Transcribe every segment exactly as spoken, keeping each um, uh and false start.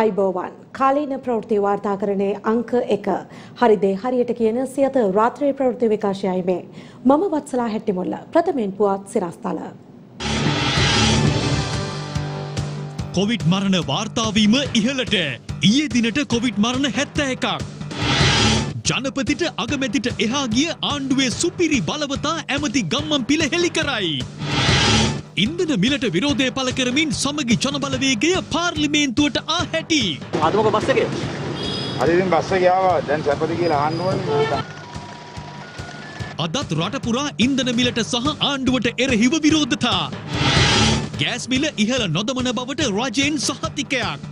අයිබෝවන් කාලීන ප්‍රවෘත්ති වාර්තාකරණයේ අංක එක හරිදේ හරියට කියන සියත රාත්‍රී ප්‍රවෘත්ති විකාශයයි මේ මම වත්සලා හැට්ටිමුල්ල ප්‍රථමයෙන් පුවත් සිරස්තල කොවිඩ් මරණ වාර්තා වීම ඉහළට ඊයේ දිනට කොවිඩ් මරණ හැත්තෑ එකක් ජනපතිට අගමැතිට එහා ගිය ආණ්ඩුවේ සුපිරි බලවතා ඇමති ගම්මන් පිළ හෙලි කරයි ඉන්දන මිලට විරෝධය පළ කරමින් සමගි ජනබලවේගය පාර්ලිමේන්තුවට ආ හැටි. අදමක බස් එකේ. අද ඉතින් බස් එකේ ආවා. දැන් සැපද කියලා අහන්න ඕනේ. අදත් රට පුරා ඉන්දන මිලට සහ ආණ්ඩුවට එරෙහිව විරෝධතා. ගෑස් මිල ඉහළ නොදමන බවට රජයෙන් සහතිකයක්.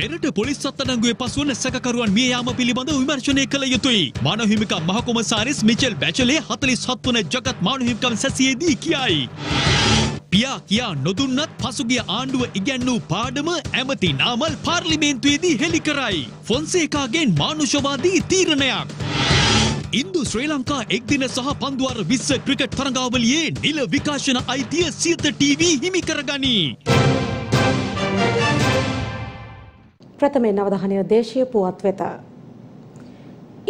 මෙරට පොලිස් අත්අඩංගුවේ පසුවන සැකකරුවන් මිය යාම පිළිබඳ විමර්ශනය කළ යුතුයි. මානව හිමිකම් මහ කොමසාරිස් මිචෙල් බැචලේ හතළිස් හත් වන ජගත් මානව හිමිකම් සැසියේදී කියයි. පියා කියා නොදුන්නත් පසුගිය ආණ්ඩුව ඉගැන්වූ පාඩම ඇමති නාමල් පාර්ලිමේන්තුවේදී හෙළි කරයි. ෆොන්සේකාගෙන් මානුෂවාදී තීරණයක්. ඉන්දු ශ්‍රී ලංකා එක්දින සහ පන්දුවර විස්ස ක්‍රිකට් තරඟාවලියේ නිල විකාශන අයිතිය සියත ටීවී හිමි කරගනී. ප්‍රථමයෙන් අවධානය දේශීය පුවත් වෙත.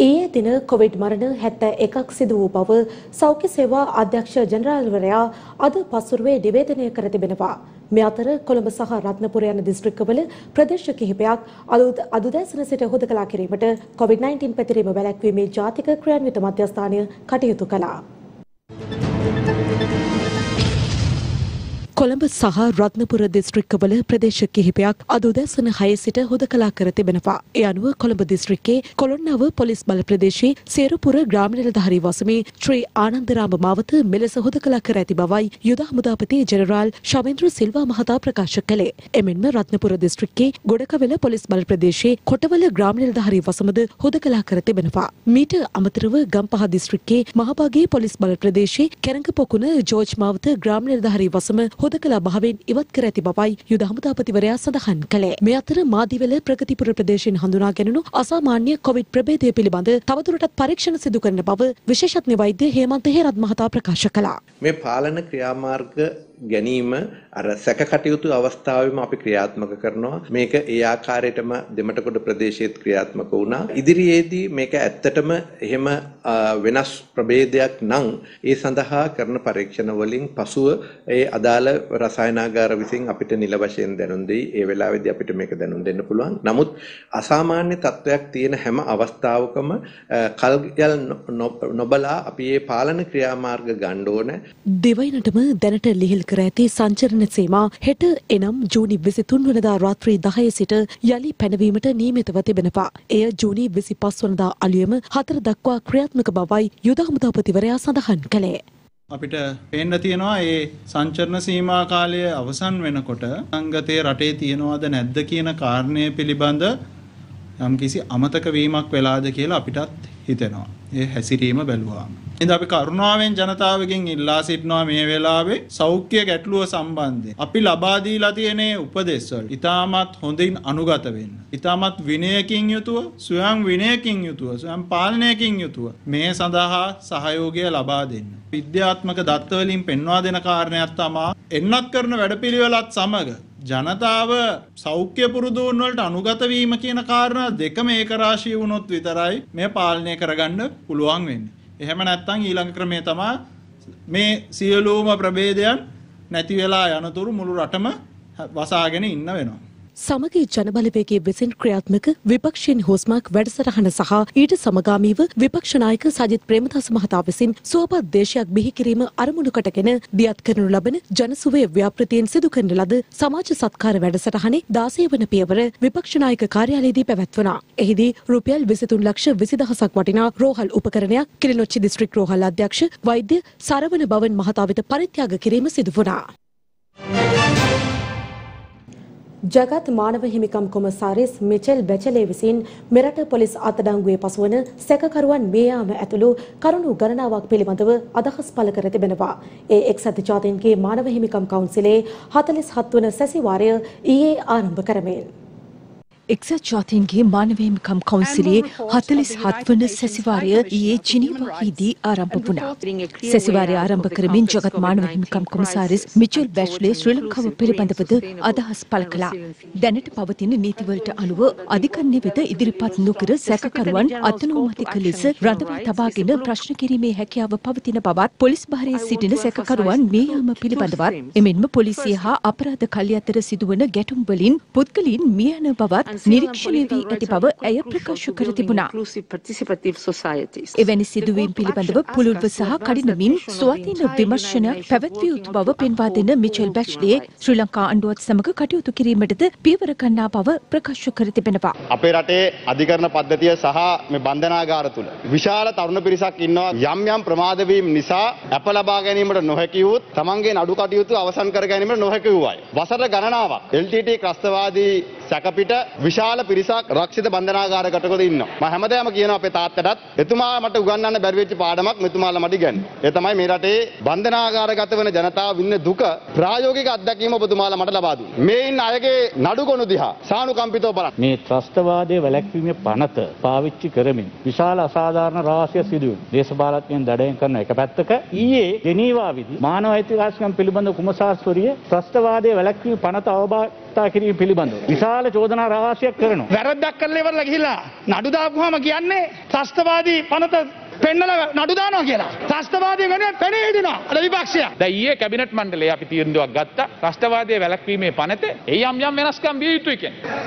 ඊයේ දින කොවිඩ් මරණ හැත්තෑ එකක් සිදු වූ බව සෞඛ්‍ය සේවා අධ්‍යක්ෂ ජනරාල්වරයා අද පසුරුවේ නිවේදනය කර තිබෙනවා. මේ අතර කොළඹ සහ රත්නපුර යන දිස්ත්‍රික්කවල ප්‍රදේශ කිහිපයක් අලුත් අදුදැසන සිට හුදකලා කිරීමට කොවිඩ් නයින්ටීන් පැතිරීම වැළැක්වීමේ ජාතික ක්‍රියාන්විත මධ්‍යස්ථානය කටයුතු කළා. කොළඹ සහ රත්නපුර දිස්ත්‍රික්කවල ප්‍රදේශ කිහිපයක් අද උදැසන හයේ සිට හුදකලා කර තිබෙනවා. ඒ අනුව කොළඹ දිස්ත්‍රික්කයේ කොළොන්නව පොලිස් බල ප්‍රදේශයේ සේරුපුර ග්‍රාම නිලධාරී වසමේ ශ්‍රී ආනන්දරාම මාවත මෙලෙස හුදකලා කර ඇති බවයි යුද හමුදාපති ජෙනරාල් ශවේන්ද්‍ර සිල්වා මහතා ප්‍රකාශ කළේ. එමෙන්ම රත්නපුර දිස්ත්‍රික්කයේ ගොඩකවල පොලිස් බල ප්‍රදේශයේ කොටවල ග්‍රාම නිලධාරී වසමද හුදකලා කර තිබෙනවා. මීට අමතරව ගම්පහ දිස්ත්‍රික්කයේ මහභාගේ පොලිස් බල ප්‍රදේශයේ කැරංගපොකුණ ජෝර්ජ් මාවත ග්‍රාම නිලධාරී වසම හුදකලා භාවයෙන් ඉවත් කර ඇති බවයි යුද හමුදාපතිවරයා සඳහන් කළේ. මේ අතර මාදිවල ප්‍රගතිපුර ප්‍රදේශයෙන් හඳුනා ගැනුණු අසාමාන්‍ය කොවිඩ් ප්‍රභේදය පිළිබඳ තවදුරටත් පරීක්ෂණ සිදු කරන බව විශේෂඥ වෛද්‍ය හේමන්ත හේරත් මහතා ප්‍රකාශ කළා. මේ පාලන ක්‍රියාමාර්ග ගැනීම අර සැක කටයුතු අවස්ථාවෙම අපි ක්‍රියාත්මක කරනවා. මේක ඒ ආකාරයටම දෙමටකොඩ ප්‍රදේශයේත් ක්‍රියාත්මක වුණා. ඉදිරියේදී මේක ඇත්තටම එහෙම වෙනස් ප්‍රභේදයක් නම් ඒ සඳහා කරන පරීක්ෂණ වලින් පසුව ඒ අදාළ රසායනාගාර විසින් අපිට නිල වශයෙන් දැනුම් දෙයි. ඒ වෙලාවේදී අපිට මේක දැනුම් දෙන්න පුළුවන්. නමුත් අසාමාන්‍ය තත්වයක් තියෙන හැම අවස්ථාවකම කල්යල් නොබලා අපි මේ පාලන ක්‍රියාමාර්ග ගන්න ඕන. දෙවයිනටම දැනට ලිහිල් කර ඇති සංචරණ සීමා හෙට එනම් ජූනි විසිතුන් වෙනිදා රාත්‍රී දහය සිට යලි පැනවීමට නියමිතව තිබෙනවා. එය ජූනි විසිපහ වෙනිදා අලුයම හතර දක්වා ක්‍රියාත්මක බවයි යුද හමුදාපතිවරයා සඳහන් කළේ. අපිට පේන්න තියෙනවා මේ සංචරණ සීමා කාලය අවසන් වෙනකොට සංගතයේ රටේ තියනවද නැද්ද කියන කාරණය පිළිබඳ යම්කිසි අමතක වීමක් වෙලාද කියලා අපිටත් හිතෙනවා. ඒ හැසිරීම බැලුවාම. එහෙනම් අපි කරුණාවෙන් ජනතාවගෙන් ඉල්ලා සිටිනවා මේ වෙලාවේ සෞඛ්‍ය ගැටලුව සම්බන්ධයෙන් අපි ලබා දීලා තියෙන උපදෙස් වල ඉතාමත් හොඳින් අනුගත වෙන්න. ඉතාමත් විනයකින් යුතුව, ස්වයං විනයකින් යුතුව, ස්වයං පාලනයකින් යුතුව මේ සඳහා සහයෝගය ලබා දෙන්න. විද්‍යාත්මක දත්ත වලින් පෙන්වා දෙන කාරණයක් තමයි එන්නත් කරන වැඩපිළිවෙලත් සමග ජනතාව සෞඛ්‍ය පුරුදුන් වලට අනුගත වීම කියන කාරණා දෙකම ඒකරාශී වුණොත් විතරයි මේ පාලනය කරගන්න පුළුවන් වෙන්නේ. එහෙම නැත්නම් ඊළඟ ක්‍රමය තමයි මේ සියලුම ප්‍රභේදයන් නැති වෙලා යනතුරු මුළු රටම වසාගෙන ඉන්න වෙනවා. සමගි ජනබලවේගයේ විසින් ක්‍රියාත්මක විපක්ෂයෙන් හොස්මක් වැඩසටහන සහ ඊට සමගාමීව විපක්ෂ නායක සජිත් ප්‍රේමදාස මහතා විසින් සුවපත් දේශයක් බිහි කිරීම අරමුණු කොටගෙන දියත් කරනු ලබන ජනසුවේ ව්‍යාපෘතියෙන් සිදු කරන ලද සමාජ සත්කාර වැඩසටහනේ දාසය වන පියවර විපක්ෂ නායක කාර්යාලයේදී පැවැත්වුණා. එහිදී රුපියල් විසිතුන් ලක්ෂ විසි දහසක් වටිනා රෝහල් උපකරණයක් කිලිනොච්චි දිස්ත්‍රික් රෝහල් අධ්‍යක්ෂ වෛද්‍ය සරවණ බවන් මහතා වෙත පරිත්‍යාග කිරීම සිදු වුණා. ජගත් මානව හිමිකම් කොමසාරිස් මිචෙල් බැචලේ විසින් මෙරට පොලිස් අත්අඩංගුවේ පසුවන සැකකරුවන් මිය යාම ඇතුළු කරුණු ගණනාවක් පිළිබඳව අදහස් පළ කර තිබෙනවා. ඒ එක්සත් ජාතීන්ගේ මානව හිමිකම් කවුන්සිලේ හතළිස් හත් වන සැසිවාරය ඊයේ ආරම්භ කරමින් එක්සත් ජාතීන්ගේ මානව හිමිකම් කවුන්සිලයේ හතළිස් හත් වන සැසිවාරය ඊයේ ජිනීවාහිදී ආරම්භ වුණා. සැසිවාරය ආරම්භ කරමින් ජගත් මානව හිමිකම් කොමසාරිස් මිචෙල් බැෂ්ලේ ශ්‍රී ලංකාව පිළිබඳවද අදහස් පළ කළා. දැනට පවතින නීතිවලට අනුව අධිකරණය වෙත ඉදිරිපත් නොකර සැකකරුවන් අතනෝමතික ලෙස රඳවා තබාගෙන ප්‍රශ්න කිරීමේ හැකියාව පවතින බවත් පොලිස් භාරයේ සිටින සැකකරුවන් මේ යාම පිළිබඳවත් එමෙන්ම පොලිසිය හා අපරාධ කල්ලි අතර සිදුවන ගැටුම් වලින් පුද්ගලයන් මිය යන බවත් නිරීක්ෂණය වී ඇති බව ඇය ප්‍රකාශ කර තිබුණා. එවැනි සිදුවීම් පිළිබඳව පුළුල්ව සහ කඩිනමින් ස්වාධීන විමර්ශනයක් පැවැත්විය යුතු බව පෙන්වා දෙන මිචෙල් බැෂ්ලේ ශ්‍රී ලංකා ආණ්ඩුවත් සමග කටයුතු කිරීමටද පියවර ගන්නා බව ප්‍රකාශ කර තිබෙනවා. අපේ රටේ අධිකරණ පද්ධතිය සහ මේ බන්ධනාගාර තුල විශාල තරුණ පිරිසක් ඉන්නවා. යම් යම් ප්‍රමාද වීම නිසා අප ලබා ගැනීමට නොහැකි වූ තමන්ගේ නඩු කටයුතු අවසන් කර ගැනීමට නොහැකි වූවාය. වසර ගණනාවක් එල් ටී ටී ත්‍රස්තවාදී සැකපිට විශාල පිරිසක් රක්ෂිත බන්ධනාගාරයකටද ඉන්නවා. මම හැමදාම කියනවා අපේ තාත්තටත් එතුමා මට උගන්වන්න බැරි වෙච්ච පාඩමක් මෙතුමාලා මට ඉගන්නේ. ඒ තමයි මේ රටේ බන්ධනාගාරගත වෙන ජනතාව විඳින දුක ප්‍රායෝගික අත්දැකීම ඔබතුමාලා මට ලබා දුන්නා. මේ ඉන්න අයගේ නඩු ගොනු දිහා සානුකම්පිතව බලන්න. මේ ත්‍රස්තවාදයේ වැළැක්වීමේ පනත පාවිච්චි කරමින් විශාල අසාධාරණ රාශියක් සිදු වෙනවා. දේශපාලඥයන් දඩයම් කරන එක පැත්තක ඊයේ ජෙනීවාවේදී මානව අයිතිවාසිකම් පිළිබඳ කොමසාරිස්වරිය ත්‍රස්තවාදයේ වැළැක්වීමේ පනත අවබෝධ කිරීම පිළිබඳව විශාල චෝදනා රාශියක් කරනවා. වැරද්දක් කරලා ඉවරලා ගිහිලා නඩු දාපුවාම කියන්නේ ත්‍රස්තවාදී පනත පෙන්නලා නඩු දානවා කියලා. ත්‍රස්තවාදී වෙනුවෙන් පෙනී හිටිනවා අද විපක්ෂය. දැන් ඊයේ කැබිනට් මණ්ඩලයේ අපි තීන්දුවක් ගත්තා. ත්‍රස්තවාදී වැළැක්වීමේ පනත එයි යම් යම් වෙනස්කම් විය යුතුයි කියන්නේ.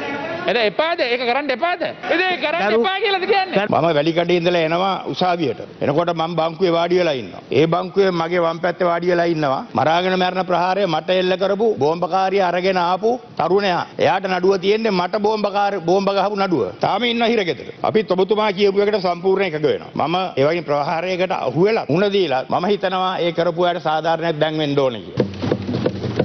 එදා එපාද ඒක කරන්න එපාද? එදේ කරන්න එපා කියලාද කියන්නේ? මම වැලිකඩේ ඉඳලා එනවා උසාවියට. එනකොට මම බංකුවේ වාඩි වෙලා ඉන්නවා. ඒ බංකුවේ මගේ වම් පැත්තේ වාඩි වෙලා ඉන්නවා. මරාගෙන මරන ප්‍රහාරය මට එල්ල කරපු බෝම්බකාරී අරගෙන ආපු තරුණයා. එයාට නඩුව තියෙන්නේ මට බෝම්බකාර බෝම්බ ගහපු නඩුව. තාම ඉන්නවා හිරගෙදර. අපි ඔබතුමා කියපු එකට සම්පූර්ණ එකග වෙනවා. මම ඒ වගේ ප්‍රහාරයකට අහු වෙලා මුණ දීලා මම හිතනවා ඒ කරපු අයට සාධාරණයක් දැන් වෙන්න ඕනේ කියලා.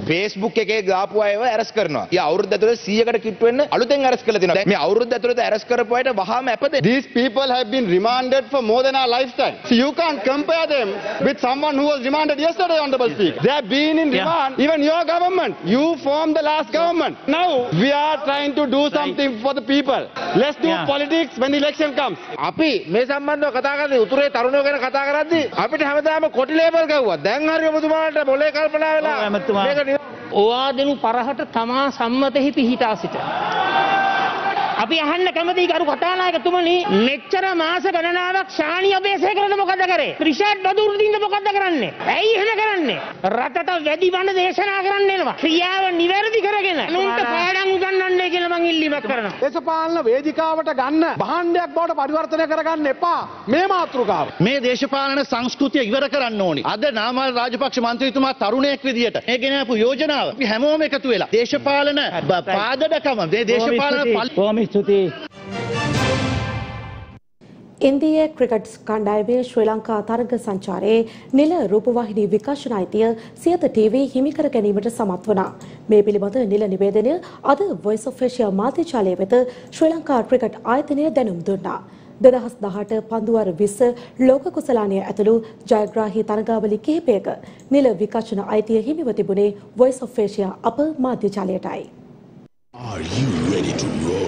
Facebook එකේ ගාපු අයව ඇරස් කරනවා. ඊ අවුරුද්ද ඇතුළත සීයකට කිට් වෙන්න අලුතෙන් ඇරස් කරලා දෙනවා. මේ අවුරුද්ද ඇතුළත ඇරස් කරපු අයට වහාම අපද. These people have been remanded for more than our lifetime. So you can't compare them with someone who was remanded yesterday, Honorable Speaker. They have been in remand. Yeah. Even your government. You formed the last government. Now we are trying to do something for the people. Let's do yeah. politics when the election comes. අපි මේ සම්බන්ධව කතා කරද්දී උතුරේ තරුණයෝ ගැන කතා කරද්දී අපිට හැමදාම කොටි ලේබල් ගහුවා. දැන් හරිය මුතුමාලට මොලේ කල්පනා වෙලා මේක ඕවාදෙනු පරහට තමා සම්මතෙහි පිහිටා සිට. අපි අහන්න කැමතියි කරු කතානායකතුමනි මෙච්චර මාස ගණනාවක් ශානි අධේශය කරන මොකද කරේ? රිෂාඩ් බදුරුදින්ද මොකද කරන්නේ? ඇයි එහෙම කරන්නේ? රටට වැඩි බණ දේශනා කරන්න එනවා. ක්‍රියාව නිවැරදි කරගෙන මුන්ට පාඩම් උගන්වන්නේ කියලා මං ඉල්ලීමක් කරනවා. දේශපාලන වේදිකාවට ගන්න භාණ්ඩයක් බවට පරිවර්තනය කරගන්න එපා මේ මාතෘකාව. මේ දේශපාලන සංස්කෘතිය ඉවර කරන්න ඕනි. අද නාමල් රාජපක්ෂ මන්ත්‍රීතුමා තරුණයෙක් විදියට මේ ගෙනාපු යෝජනාව අපි හැමෝම එකතු වෙලා දේශපාලන පාදඩකම මේ දේශපාලන ඉන්දිය ක්‍රිකට් කණ්ඩායමේ ශ්‍රී ලංකා තරග සංචාරයේ නිල රූපවාහිනී විකාශන අයිතිය සියත ටීවී හිමිකර ගැනීමට සමත් වුණා. මේ පිළිබඳ නිල නිවේදනය අද Voice of Asia මාධ්‍යජාලය වෙත ශ්‍රී ලංකා ක්‍රිකට් ආයතනය දැනුම් දුන්නා. දෙදහස් දහඅට පන්දුවර විස්ස ලෝක කුසලානය ඇතුළු ජයග්‍රාහී තරගාවලි කිහිපයක නිල විකාශන අයිතිය හිමිව තිබුණේ Voice of Asia අප මාධ්‍යජාලයටයි. Are you ready to roll?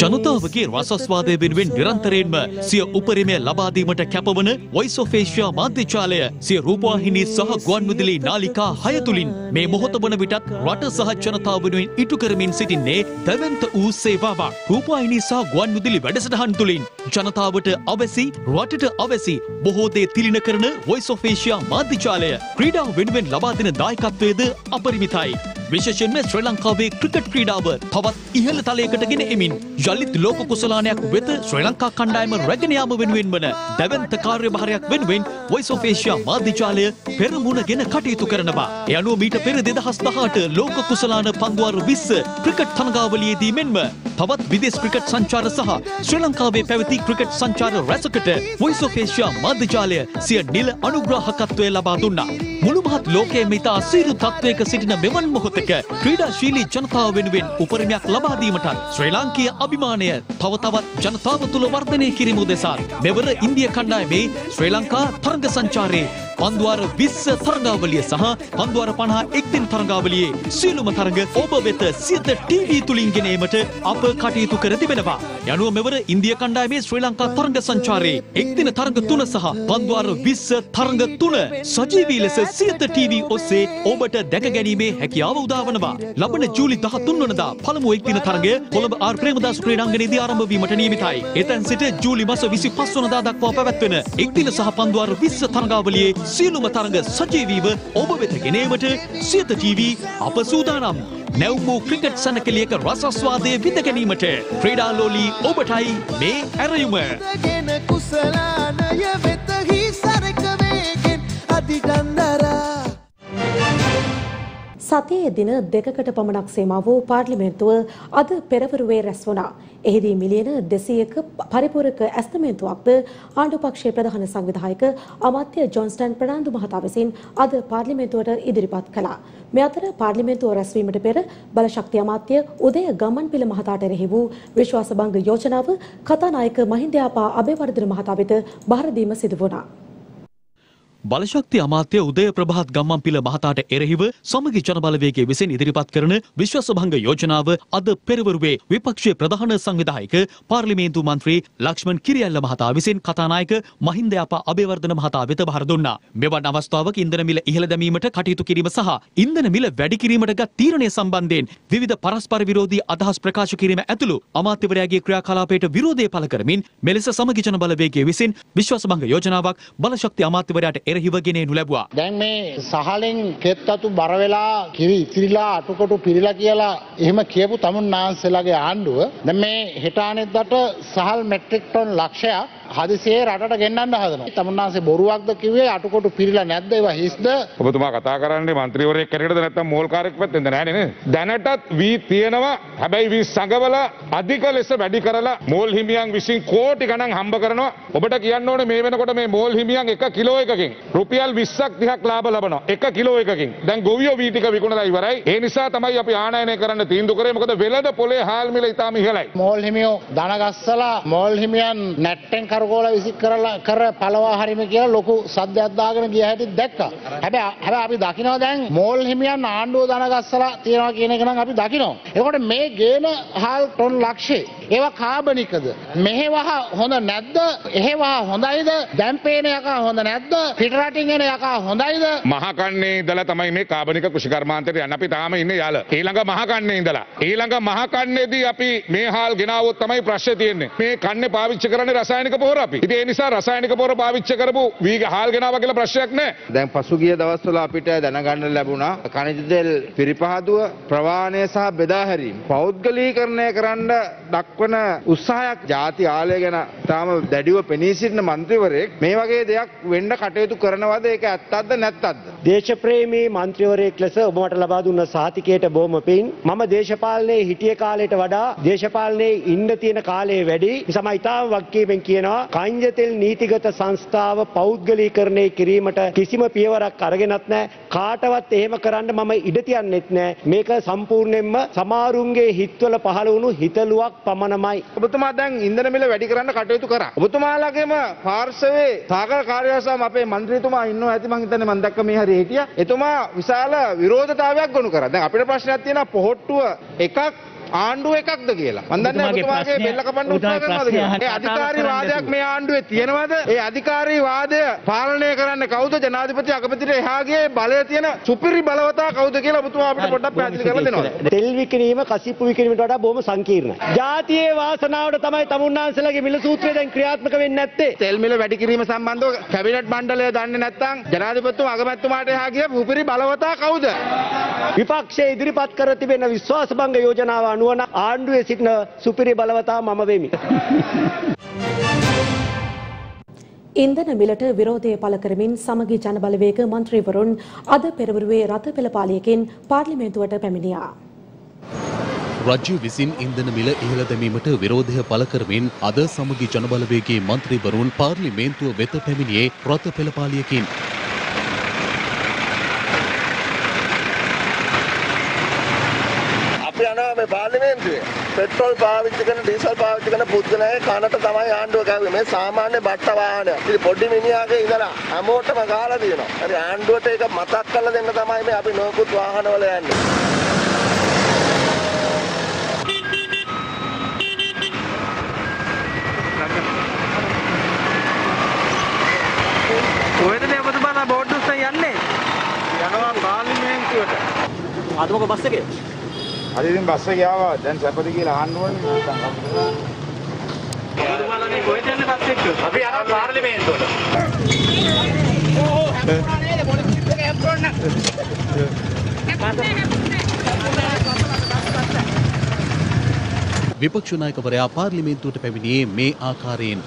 ජනතාවගේ රසස්වාදය වෙනුවෙන් නිරන්තරයෙන්ම සිය උපරිමය ලබාදීමට කැපවන Voice of Asia මාධ්‍යජාලය සිය රූපවාහිනී සහ ගුවන්විදුලි නාලිකා හය තුලින් මේ මොහොත වන විටත් රට සහ ජනතාව වෙනුවෙන් ඉටු කරමින් සිටින්නේ දැවැන්ත වූ සේවාවක්. රූපවාහිනී සහ ගුවන්විදුලි වැඩසටහන් තුලින් ජනතාවට අවැසි රටට අවැසි බොහෝ දේ තිළින කරන Voice of Asia මාධ්‍යජාලය ක්‍රීඩාව වෙනුවෙන් ලබා දෙන දායකත්වයේද අපරිමිතයි. විශේෂයෙන්ම ශ්‍රී ලංකාවේ ක්‍රිකට් ක්‍රීඩාව තවත් ඉහළ තලයකට ගෙන එමින් යළිත් ලෝක කුසලානයක් වෙත ශ්‍රී ලංකා කණ්ඩායම රැගෙන යාම වෙනුවෙන් වන දැවැන්ත කාර්යභාරයක් වෙනුවෙන් Voice of Asia මාධ්‍යජාලය පෙරමුණගෙන කටයුතු කරනවා. ඒ අනුව මීට පෙර දෙදහස් දහඅට ලෝක කුසලාන පන්දුවර විස්ස ක්‍රිකට් තරගාවලියේදී මෙන්ම තවත් විදේශ ක්‍රිකට් සංචාර සහ ශ්‍රී ලංකාවේ පැවති ක්‍රිකට් සංචාර රැසකට Voice of Asia මාධ්‍යජාලය සිය නිල අනුග්‍රාහකත්වය ලබා දුන්නා. මුළු මහත් ලෝකයේම ඉතා අසීරු තත්වයක සිටින මෙවන් මොහොත ක්‍රීඩාශීලී ජනතාව වෙනුවෙන් උපරිමයක් ලබා දීමටත් ශ්‍රී ලාංකීය අභිමානය තව තවත් ජනතාව තුළ වර්ධනය කිරීම උදෙසා මෙවර ඉන්දිය කණ්ඩායමේ ශ්‍රී ලංකා තරග සංචාරයේ පන්දුවර විස්ස තරගාවලිය සහ පන්දුවර පනහ එක්දින තරංගාවලියේ සියලුම තරඟ ඔබ වෙත සියත ටීවී තුලින් ගෙන ඒමට අප කටයුතු කර තිබෙනවා. යනුව මෙවර ඉන්දියා කණ්ඩායමේ ශ්‍රී ලංකා තරඟ සංචාරයේ එක්දින තරඟ තුන සහ පන්දුවාර විස්ස තරඟ තුන සජීවී ලෙස සියත ටීවී ඔස්සේ ඔබට දැක ගැනීමේ හැකියාව උදා වනවා. ලබන ජූලි දහතුන් වනදා පළමු එක්දින තරඟය කොළඹ ආර් ප්‍රේමදාස ක්‍රීඩාංගණයේදී ආරම්භ වීමට නියමිතයි. එතෙන් සිට ජූලි මාස විසිපහ වනදා දක්වා පැවැත්වෙන එක්දින සහ පන්දුවාර විස්ස තරඟාවලියේ සියලුම තරඟ සජීවීව ඔබ වෙත ගෙන ඒමට සියත ටීවී අප සූදානම්. නැවුමු ක්‍රිකට් සනකලියක රසස්වාදය විඳ ගැනීමට ක්‍රීඩාලෝලී ඔබටයි මේ ඇරයුම. සතියේ දින දෙකකට පමණක් සීමා වූ පාර්ලිමේන්තුව අද පෙරවරුවේ රැස් වුණා. එහිදී මිලියන දෙසියක පරිපූරක ඇස්තමේන්තුවක්ද ආණ්ඩුපක්ෂයේ ප්‍රධාන සංවිධායක අමාත්‍ය ජොන්ස්ටන් ප්‍රනාන්දු මහතා විසින් අද පාර්ලිමේන්තුවට ඉදිරිපත් කළා. මේ අතර පාර්ලිමේන්තුව රැස්වීමට පෙර බලශක්ති අමාත්‍ය උදය ගමන්පිල මහතාට එරෙහි වූ විශ්වාසභංග යෝජනාව කතානායක මහින්දයාපා අබේවර්ධන මහතා වෙත බාර දීම සිදු වුණා. බලශක්ති අමාත්‍ය උදය ප්‍රභාත් ගම්මන්පිල මහතාට එරෙහිව සමගි ජනබලවේගයේ විසින් ඉදිරිපත් කරන විශ්වාසභංග යෝජනාව අද පෙරවරුවේ විපක්ෂයේ ප්‍රධාන සංවිධායක පාර්ලිමේන්තු මන්ත්‍රී ලක්ෂ්මන් කිරියල්ල මහතා විසින් කතානායක මහින්දයාපා අබේවර්ධන මහතා වෙත බාර දුන්නා. මෙවන් අවස්ථාවක ඉන්ධන මිල ඉහළ දැමීමට කටයුතු කිරීම සහ ඉන්ධන මිල වැඩි කිරීමට ගත් තීරණය සම්බන්ධයෙන් විවිධ පරස්පර විරෝධී අදහස් ප්‍රකාශ කිරීම ඇතුළු අමාත්‍යවරයාගේ ක්‍රියාකලාපයට විරෝධය පළ කරමින් මෙලෙස සමගි ජනබලවේගයේ විසින් විශ්වාසභංග යෝජනාවක් බලශක්ති අමාත්‍යවරයාට එරහිවගෙනේනු ලැබුවා. දැන් මේ සහලෙන් කෙත්තතු බර වෙලා කිරි ඉතිරිලා අටකොටු පිරිලා කියලා එහෙම කියපු තමුන් නාන්සලාගේ ආණ්ඩුව දැන් මේ හෙටානෙද්දට සහල් මෙට්‍රික් ටොන් ලක්ෂයක් හදිසියේ රටට ගෙන්නන්න හදනවා. තමුන් නාන්සේ බොරුවක්ද කිව්වේ අටකොටු පිරිලා නැද්ද ඒවා හිස්ද? ඔබතුමා කතා කරන්නේ മന്ത്രിවරයෙක් කැරියටද නැත්නම් මෝල්කාරයෙක් පැත්තෙන්ද? නෑ නේ. දැනටත් වී තියෙනවා. හැබැයි වී සංගවල අධික ලෙස වැඩි කරලා මෝල් හිමියන් විසින් කෝටි ගණන් හම්බ කරනවා. ඔබට කියන්න ඕනේ මේ වෙනකොට මේ මෝල් හිමියන් එක කිලෝ එකකින් රුපියල් විස්සක් තිහක් ලාභ ලබනවා එක කිලෝ එකකින්. දැන් ගොවියෝ වී ටික විකුණලා ඉවරයි. ඒ නිසා තමයි අපි ආනයනය කරන්න තීන්දුව කරේ. මොකද වෙළඳ පොලේ හාල් මිල ඉතාම ඉහළයි. මෝල් හිමියෝ ධන ගස්සලා මෝල් හිමියන් නැට්ටෙන් කරකෝල විසික් කරලා කර පළවා හරිම කියලා ලොකු සද්දයක් දාගෙන ගිය හැටි දැක්කා. හැබැයි හැබැයි අපි දකිනවා දැන් මෝල් හිමියන් ආණ්ඩුව ධන ගස්සලා තියනවා කියන එක නම් අපි දකිනවා. ඒකට මේ ගේන හාල් ටොන් ලක්ෂේ ඒවා කාබනිකද? මෙහෙවහ හොඳ නැද්ද? එහෙවහ හොඳයිද? දැන් පේන එක හොඳ නැද්ද? මහකන්නේ ඉඳලා තමයි මේ කාබනික කෘෂිකර්මාන්තයට යන්නේ. අපි තාම ඉන්නේ යාල. ඊළඟ මහකන්නේ ඉඳලා. ඊළඟ මහකන්නේදී අපි මේ හාල් ගෙනාවොත් තමයි ප්‍රශ්නේ තියෙන්නේ. මේ කන්නේ පාවිච්චි කරන්නේ රසායනික පොහොර අපි. ඉතින් ඒ නිසා රසායනික පොහොර පාවිච්චි කරපු වීග හාල් ගෙනාවා කියලා ප්‍රශ්නයක් නැහැ. දැන් පසුගිය දවස්වල අපිට දැනගන්න ලැබුණා කනිජ තෙල් පිරිපහදුව ප්‍රවාහනය සහ බෙදා හැරීම පෞද්ගලීකරණය කරන්න දක්වන උත්සාහයක් ජාති ආලය ගැන තාම දැඩිව පෙනී සිටින മന്ത്രിවරයෙක් මේ වගේ දෙයක් වෙන්න කටයුතු කරනවාද? ඒක ඇත්තක්ද නැත්තක්ද? දේශප්‍රේමී മന്ത്രിවරයෙක් ලෙස ඔබ මට ලබා දුන්න සහතිකයට බොහොම පිං. මම දේශපාලනයේ හිටිය කාලයට වඩා දේශපාලනයේ ඉන්න තියෙන කාලය වැඩි. සමා ඉතාම වක්කීමෙන් කියනවා කනිජ තෙල් නීතිගත සංස්ථාව පෞද්ගලීකරණය කිරීමට කිසිම පියවරක් අරගෙනත් නැහැ. කාටවත් එහෙම කරන්න මම ඉඩ තියන්නෙත් නැහැ. මේක සම්පූර්ණයෙන්ම සමාරුන්ගේ හිත්වල පහළ වුණු හිතලුවක් පමණමයි. ඔබතුමා දැන් ඉන්ධන මිල වැඩි කරන්න කටයුතු කරා. ඔබතුමාලගේම පාර්ශවයේ සාකල් කාර්යාලය සම අපේ මන්ත්‍රීතුමා ඉන්නවා ඇති. මං හිතන්නේ මං දැක්ක මේ හරි හිටියා. එතුමා විශාල විරෝධතාවයක් ගොනු කරා. දැන් අපිට ප්‍රශ්නයක් තියෙනවා පොහොට්ටුව එකක් ආණ්ඩුව එකක්ද කියලා. මං දන්නේ ඔබතුමාගේ බෙල්ල කපන්න උත්සාහ කරනවාද කියලා. ඒ අධිකාරී වාදයක් මේ ආණ්ඩුවේ තියෙනවද? ඒ අධිකාරී වාදය පාලනය කරන්නේ කවුද? ජනාධිපති අගමැතිට එහා ගියේ බලය තියෙන සුපිරි බලවතා කවුද කියලා ඔබතුමා අපිට පොඩ්ඩක් පැහැදිලි කරලා දෙනවද? තෙල් විකිණීම කසිප්පු විකිණීමට වඩා බොහොම සංකීර්ණයි. ජාතියේ වාසනාවට තමයි තමුන්නාන්සලාගේ මිල සූත්‍රය දැන් ක්‍රියාත්මක වෙන්නේ නැත්තේ. තෙල් මිල වැඩි කිරීම සම්බන්ධව කැබිනට් මණ්ඩලය දන්නේ නැත්නම් ජනාධිපතිතුමා අගමැතිතුමාට එහා ගියේ සුපිරි බලවතා කවුද? විපක්ෂයේ ඉදිරිපත් කර තිබෙන විශ්වාසභංග යෝජනාව නුවණ ආණ්ඩුවේ සිටින සුපිරි බලවතා මම වෙමි. ඉන්ධන මිලට විරෝධය පළ කරමින් සමගි ජනබලවේග മന്ത്രിවරුන් අද පෙරවරුවේ රථ පෙළපාලියකින් පාර්ලිමේන්තුවට පැමිණියා. රාජ්‍ය විසින් ඉන්ධන මිල ඉහළ දැමීමට විරෝධය පළ කරමින් අද සමගි ජනබලවේගයේ മന്ത്രിවරුන් පාර්ලිමේන්තුව වෙත පැමිණියේ රථ පෙළපාලියකින්. පාර්ලිමේන්තුවේ පෙට්‍රල් පාවිච්චි කරන ඩීසල් පාවිච්චි කරන පුද්ගලයන් කනට තමයි ආණ්ඩුව ගාවේ මේ සාමාන්‍ය බට්ට වාහනය. ඉතින් පොඩි මිනිහාගේ ඉඳලා හැමෝටම ගහලා දෙනවා. හරි ආණ්ඩුවට ඒක මතක් කරලා දෙන්න තමයි මේ අපි නොයෙකුත් වාහනවල යන්නේ. Are you bus again? I didn't bus again, then somebody get a handle. Vipakshunayakavara පාර්ලිමේන්තුවට පැමිණියේ මේ ආකාරයෙන්.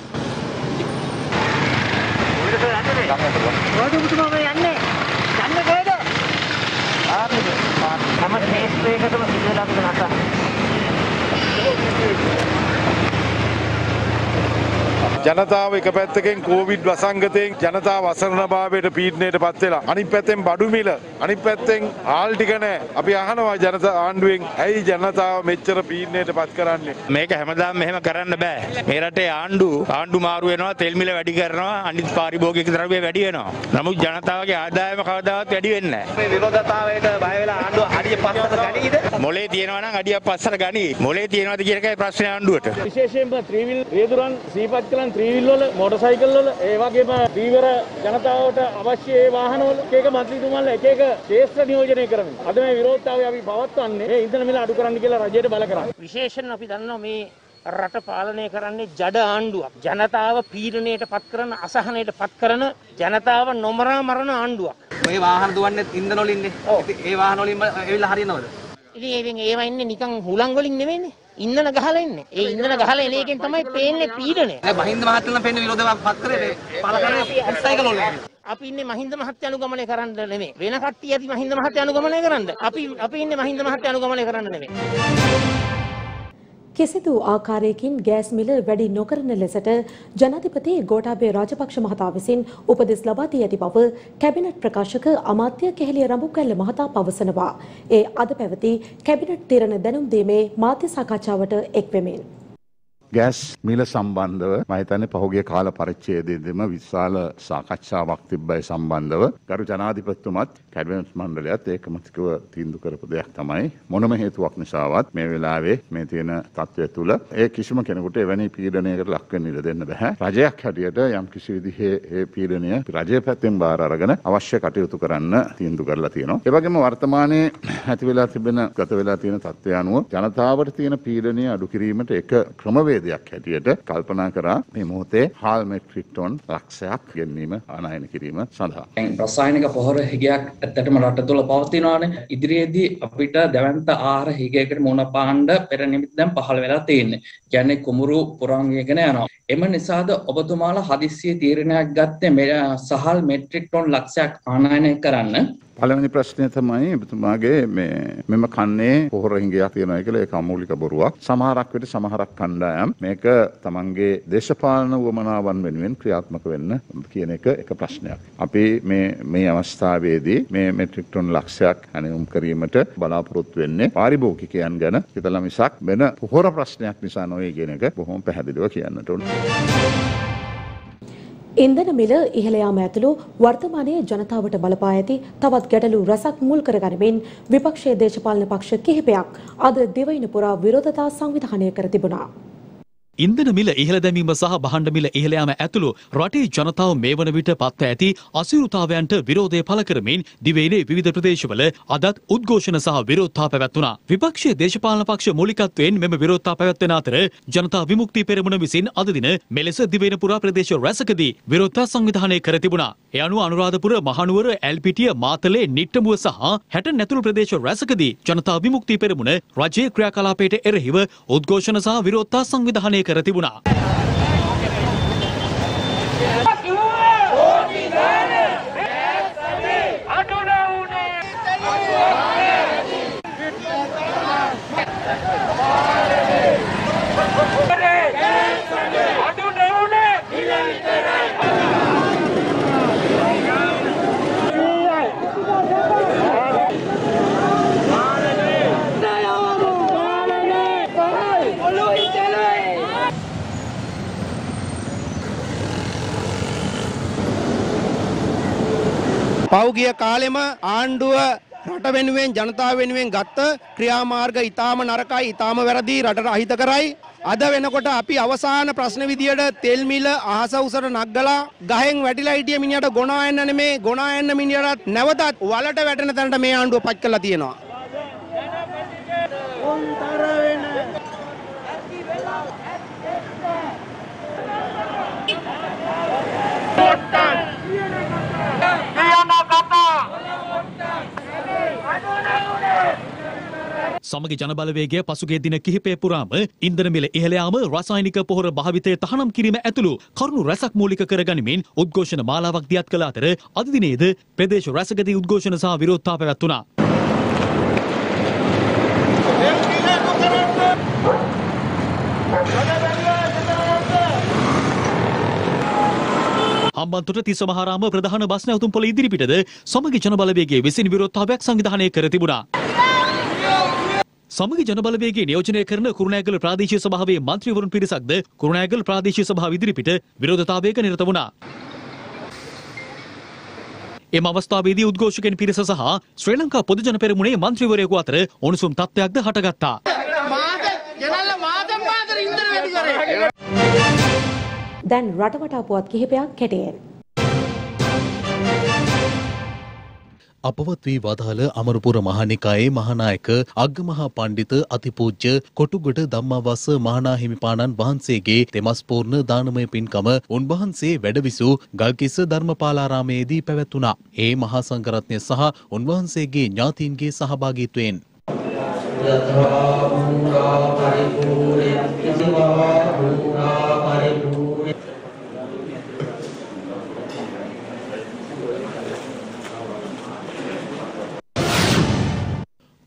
ජනතාව එක පැත්තකින් කොවිඩ් වසංගතයෙන් ජනතාව අසරණභාවයට පීඩණයට පත් වෙලා අනිත් පැත්තෙන් බඩු මිල අනිත් පැත්තෙන් ආල් ටික නැහැ අපි අහනවා ජනතා ආණ්ඩුවෙන් ඇයි ජනතාව මෙච්චර පීඩණයට පත් කරන්නේ මේක හැමදාම මෙහෙම කරන්න බෑ මේ රටේ ආණ්ඩු ආණ්ඩු මාරු වෙනවා තෙල් මිල වැඩි කරනවා අනිත් පාරිභෝගික ද්‍රව්‍ය වැඩි වෙනවා නමුත් ජනතාවගේ ආදායම කවදාවත් වැඩි වෙන්නේ නැහැ මේ විරෝධතාවයට බය වෙලා ආණ්ඩුව අඩිය පස්සට ගනීද මොලේ තියෙනවා නම් අඩිය පස්සට ගනී මොලේ තියෙනවද කියන එකයි ප්‍රශ්නේ ආණ්ඩුවට විශේෂයෙන්ම ත්‍රිවිල් රියදුරන් සීපත් කළන් Three-wheeler, motorcycle, evagem three-wheeler, janatawata avashya e vahanawal ekeka mantri tumanla ekeka kshetra niyojana karamin. Ada me virodhthawaya api pavattwanne e indhana mila adu karanna kiyala rajayata bala karanna. Visheshen api dannawa me රට පාලනය කරන්නේ ජඩ ආණ්ඩුවක් ජනතාව පීඩණයට පත් කරන අසහනයට පත් කරන ජනතාව නොමරා මරන ආණ්ඩුවක් මේ වාහන දුවන්නේ ඉන්ධන වලින්නේ ඉතින් ඒ වාහන වලින්ම එවිලා හරියනවද ඉතින් ඒවෙන් ඒවා ඉන්නේ නිකන් හුලං වලින් නෙමෙයිනේ ඉන්ධන ගහලා ඉන්නේ ඒ ඉන්ධන ගහලා එන එකෙන් තමයි පේන්නේ පීඩණය නෑ මහින්ද මහත්තයන් පෙන්න විරෝධයක් පත් කරේ පාල කරන්නේ අස්සයිකල වල අපි ඉන්නේ මහින්ද මහත්තයා අනුගමනය කරන්න නෙමෙයි වෙන කට්ටිය ඇති මහින්ද මහත්තයා අනුගමනය කරන්න අපි අපි ඉන්නේ මහින්ද මහත්තයා අනුගමනය කරන්න නෙමෙයි කෙසේදු ආකාරයකින් ගෑස් මිල වැඩි නොකරන ලෙසට ජනාධිපති ගෝඨාභය රාජපක්ෂ මහතා විසින් උපදෙස් ලබා දී ඇති බව කැබිනට් ප්‍රකාශක අමාත්‍ය කෙහෙලිය රඹුකැල්ල මහතා පවසනවා. ඒ අද පැවති කැබිනට් තීරණ දැනුම් දීමේ මාධ්‍ය සාකච්ඡාවට එක් වෙමින් ගෑස් මිල සම්බන්ධව මම හිතන්නේ පහුගිය කාල පරිච්ඡේදයේදීම විශාල සාකච්ඡාවක් තිබ්බයි සම්බන්ධව ගරු ජනාධිපතිතුමත් කැබිනට් මණ්ඩලයත් ඒකමතිකව තීන්දුව කරපු දෙයක් තමයි මොනම හේතුවක් නිසාවත් මේ වෙලාවේ මේ තියෙන තත්ත්වය තුළ ඒ කිසිම කෙනෙකුට එවැනි පීඩනයකට ලක් වෙන්න ඉඩ දෙන්න බෑ රජයක් හැටියට යම් කිසි විදිහේ මේ පීඩනය රජය පැත්තෙන් බාර අරගෙන අවශ්‍ය කටයුතු කරන්න තීන්දුව කරලා තියෙනවා ඒ වගේම වර්තමානයේ ඇති වෙලා තිබෙන ගත වෙලා තියෙන තත්ත්වය අනුව ජනතාවට තියෙන පීඩනය අඩු කිරීමට එක ක්‍රමවේදයක් හැටියට කල්පනා කරා මේ මොහොතේ හාල් මෙට්‍රික් ටොන් ලක්ෂයක් ගෙන්වීම ආනයන කිරීම සඳහා. දැන් රසායනික පොහොර හිගයක් ඇත්තටම රට තුළ පවතිනවානේ. ඉදිරියේදී අපිට දැවැන්ත ආහාර හිගයකට මුණ පාන්න පෙර නිමිති දැන් පහළ වෙලා තියෙන්නේ. කියන්නේ කුමුරු පුරංගයගෙන යනවා. එම නිසාද ඔබතුමාලා හදිස්සියේ තීරණයක් ගත්තේ මේ සහල් මෙට්‍රික් ටොන් ලක්ෂයක් ආනයනය කරන්න. පළවෙනි ප්‍රශ්නය තමයි ඔබතුමාගේ මේ මෙම කන්නේ පොහොර හිඟයක් තියෙනවා කියලා ඒක අමූලික බොරුවක්. සමහරක් විට සමහරක් කණ්ඩායම් මේක තමන්ගේ දේශපාලන වමනාවන් වෙනුවෙන් ක්‍රියාත්මක වෙන්න කියන එක එක ප්‍රශ්නයක්. අපි මේ මේ අවස්ථාවේදී මේ මෙට්‍රික් ටොන් ලක්ෂයක් අනුම් කිරීමට බලාපොරොත්තු වෙන්නේ පාරිභෝගිකයන් ගැන හිතලා මිසක් වෙන පොහොර ප්‍රශ්නයක් නිසා නෙවෙයි කියන එක බොහොම පැහැදිලිව කියන්නට ඕනේ. ඉන්ධන මිල ඉහළ යාම ඇතුළු වර්තමානයේ ජනතාවට බලපා ඇති තවත් ගැටලු රසක් මුල් කරගනිමින් විපක්ෂයේ දේශපාලන පක්ෂ කිහිපයක් අද දිවයින පුරා විරෝධතා සංවිධානය කර තිබුණා. ඉන්ධන මිල ඉහළ දැමීම සහ භාණ්ඩ මිල ඉහළ යාම ඇතුළු රටේ ජනතාව මේ වන විට පත්ව ඇති අසීරුතාවයන්ට විරෝධය පළ කරමින් දිවයිනේ විවිධ ප්‍රදේශවල අදත් උද්ඝෝෂණ සහ විරෝධතා පැවැත්වුණා. විපක්ෂයේ දේශපාලන පක්ෂ මූලිකත්වයෙන් මෙම විරෝධතා පැවැත්වෙන අතර ජනතා විමුක්ති පෙරමුණ විසින් අද දින මෙලෙස දිවයින පුරා ප්‍රදේශ රැසකදී විරෝධතා සංවිධානය කර තිබුණා. ඒ අනුව අනුරාධපුර මහනුවර ඇල්පිටිය මාතලේ නිට්ටඹුව සහ හැටන් ඇතුළු ප්‍රදේශ රැසකදී ජනතා විමුක්ති පෙරමුණ රජයේ ක්‍රියාකලාපයට එරෙහිව උද්ඝෝෂණ සහ විරෝධතා සංවිධානය කර තිබුණා. පෞගිය කාලෙම ආණ්ඩුව රට වෙනුවෙන් ජනතාව වෙනුවෙන් ගත්ත ක්‍රියාමාර්ග ඊටාම නරකයි ඊටාම වැරදි රටට අහිත කරයි අද වෙනකොට අපි අවසාන ප්‍රශ්න විදියට තෙල් මිල අහස උසට නග්ගලා ගහෙන් වැටිලා හිටිය මිනිහට ගොනා යන්න නෙමේ ගොනා යන්න මිනිහට නැවතත් වලට වැටෙන තැනට මේ ආණ්ඩුව පච් කරලා තියෙනවා සමගි ජනබලවේගය පසුගිය දින කිහිපය පුරාම ඉන්ධන මිල ඉහළ යාම රසායනික පොහොර භාවිතය තහනම් කිරීම ඇතුළු කරුණු රැසක් මූලික කරගනිමින් උද්ඝෝෂණ මාලාවක් දියත් කළ අතර අද දිනේද ප්‍රදේශ රැසකදී උද්ඝෝෂණ සහ විරෝධතා පැවැත් වුණා. හම්බන්තොට තිස්සමහාරාම ප්‍රධාන බස් නැවතුම් පොළ ඉදිරිපිටද සමගි ජනබලවේගයේ විසින් විරෝධතාවයක් සංවිධානය කර තිබුණා. සමගි ජනබලවේගයේ නියෝජනය කරන කුරුණෑගල ප්‍රාදේශීය සභාවේ මන්ත්‍රීවරුන් පිරිසක්ද කුරුණෑගල ප්‍රාදේශීය සභාව ඉදිරිපිට විරෝධතාවයක නිරත වුණා. එම අවස්ථාවේදී උද්ඝෝෂකයන් පිරිස සහ ශ්‍රී ලංකා පොදුජන පෙරමුණේ මන්ත්‍රීවරයෙකු අතර උණුසුම් තත්ත්වයක්ද හටගත්තා. දැන් රටවටා පුවත් කිහිපයක් කැටයෙන් අපවත් වී වදාළ අමරපුර මහානිකායේ මහානායක අග්ගමහා පණ්ඩිත අතිපූජ්‍ය කොටුගොඩ ධම්මාවස්ස මහානාහිමිපාණන් වහන්සේගේ තෙමස්පූර්ණ දානමය පින්කම උන්වහන්සේ වැඩවිසු ගල්කිස්ස ධර්මපාලාරාමයේදී පැවැත්ුණා. ඒ මහා සංඝරත්නය සහ උන්වහන්සේගේ ඥාතීන්ගේ සහභාගීත්වයෙන්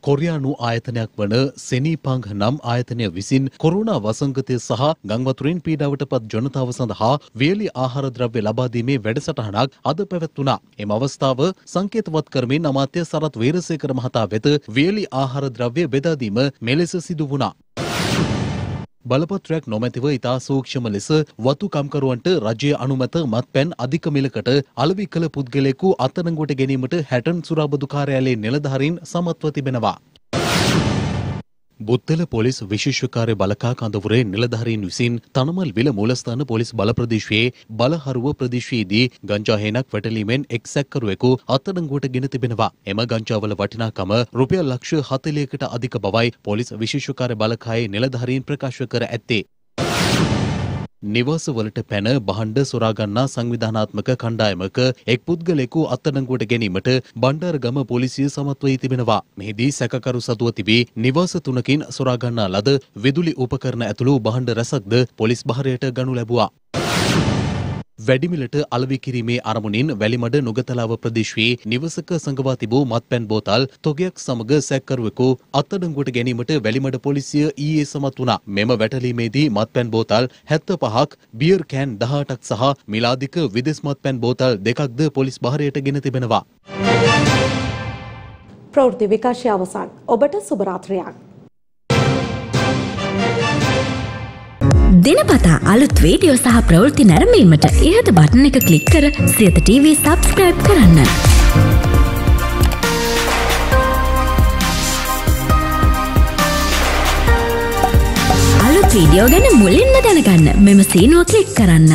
කොරියානු ආයතනයක් වන සෙනීපං නම් ආයතනය විසින් කොරෝනා වසංගතය සහ ගංවතුරින් පීඩාවට පත් ජනතාව සඳහා වියලි ආහාර ද්‍රව්‍ය ලබා දීමේ වැඩසටහනක් අද පැවැත්වුණා. එම අවස්ථාව සංකේතවත් කරමින් අමාත්‍ය සරත් වීරසේකර මහතා වෙත වියලි ආහාර ද්‍රව්‍ය බෙදා දීම මෙලෙස සිදු වුණා. බලපත්‍රයක් නොමැතිව ඉතා සූක්ෂම ලෙස වතුකම්කරුවන්ට රජය අනුමත මත්පැන් අධික මිලකට අලෙවි කළ පුද්ගලයෙකු අත්අඩංගුවට ගැනීමට හැටන් සුරාබදු කාර්යාලයේ නිලධාරීන් සමත්ව තිබෙනවා. බුත්තල පොලිස් විශේෂ කාර්ය බළකා කඳවුරේ නිලධාරීන් විසින් තනමල් විල මූලස්ථාන පොලිස් බල ප්‍රදේශයේ බලහරුව ප්‍රදේශයේදී ගංජා හේනක් වැටලීමෙන් එක් සැකකරුවෙකු අත්අඩංගුවට ගෙන තිබෙනවා. එම ගංජාවල වටිනාකම රුපියල් ලක්ෂ හතළිහකට අධික බවයි පොලිස් විශේෂ කාර්ය බළකායේ නිලධාරීන් ප්‍රකාශ කර ඇත්තේ. නිවාසවලට පැන බහණ්ඩ සොරාගන්නා සංවිධානාත්මක කණ්ඩායමක එක් පුද්ගලයෙකු අත්අඩංගුවට ගැනීමට බණ්ඩාරගම පොලිසිය සමත් වී තිබෙනවා. මෙහිදී සැකකරු සතුව තිබී නිවාස තුනකින් සොරාගන්නා ලද විදුලි උපකරණ ඇතුළු බහණ්ඩ රැසක්ද පොලිස් බහරයට ගනු ලැබුවා. වැඩිමිලට අලෙවි කිරීමේ අරමුණින් වැලිමඩ නුගතලාව ප්‍රදේශයේ නිවසක සංගවා තිබූ මත්පැන් බෝතල් තොගයක් සමග සැකකරුවෙකු අත්අඩංගුවට ගැනීමට වැලිමඩ පොලිසිය ඊයේ සමත් වුණා. මෙම වැටලීමේදී මත්පැන් බෝතල් හැත්තෑ පහක්, බියර් කෑන් දහඅටක් සහ මිලාදික විදෙස් මත්පැන් බෝතල් දෙකක්ද පොලිස් බහරයට ගෙන තිබෙනවා. ප්‍රවෘත්ති විකාශය අවසන්. ඔබට සුබ රාත්‍රියක්. දිනපතා අලුත් වීඩියෝ සහ ප්‍රවෘත්ති නැරඹීමට ඉහත බටන් එක ක්ලික් කර සියත ටීවී සබ්ස්ක්‍රයිබ් කරන්න. අලුත් වීඩියෝ ගැන මුලින්ම දැනගන්න මෙම සීනුව ක්ලික් කරන්න.